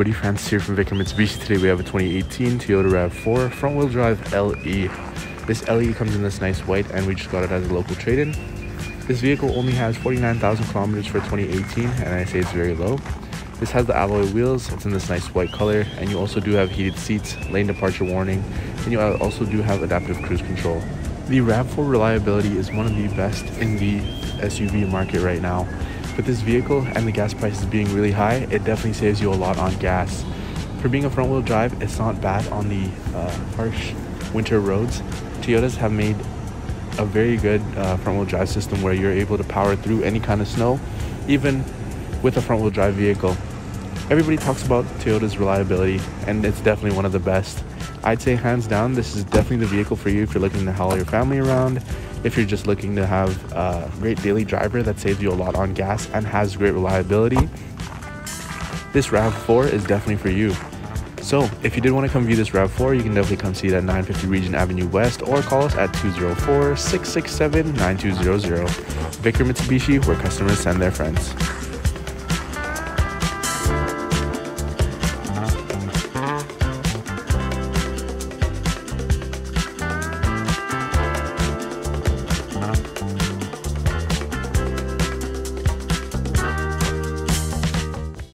Buddy Francis here from Vickar Mitsubishi. Today we have a 2018 Toyota RAV4 front wheel drive LE. This LE comes in this nice white and we just got it as a local trade-in. This vehicle only has 49,000 kilometers for 2018 and I say it's very low. This has the alloy wheels, it's in this nice white color, and you also do have heated seats, lane departure warning, and you also do have adaptive cruise control. The RAV4 reliability is one of the best in the SUV market right now. With this vehicle and the gas prices being really high, it definitely saves you a lot on gas. For being a front-wheel drive, it's not bad on the harsh winter roads. Toyotas have made a very good front-wheel drive system where you're able to power through any kind of snow, even with a front-wheel drive vehicle. Everybody talks about Toyota's reliability, and it's definitely one of the best. I'd say hands down, this is definitely the vehicle for you if you're looking to haul your family around, if you're just looking to have a great daily driver that saves you a lot on gas and has great reliability. This RAV4 is definitely for you. So if you did want to come view this RAV4, you can definitely come see it at 950 Regent Avenue West or call us at 204-667-9200. Vickar Mitsubishi, where customers send their friends.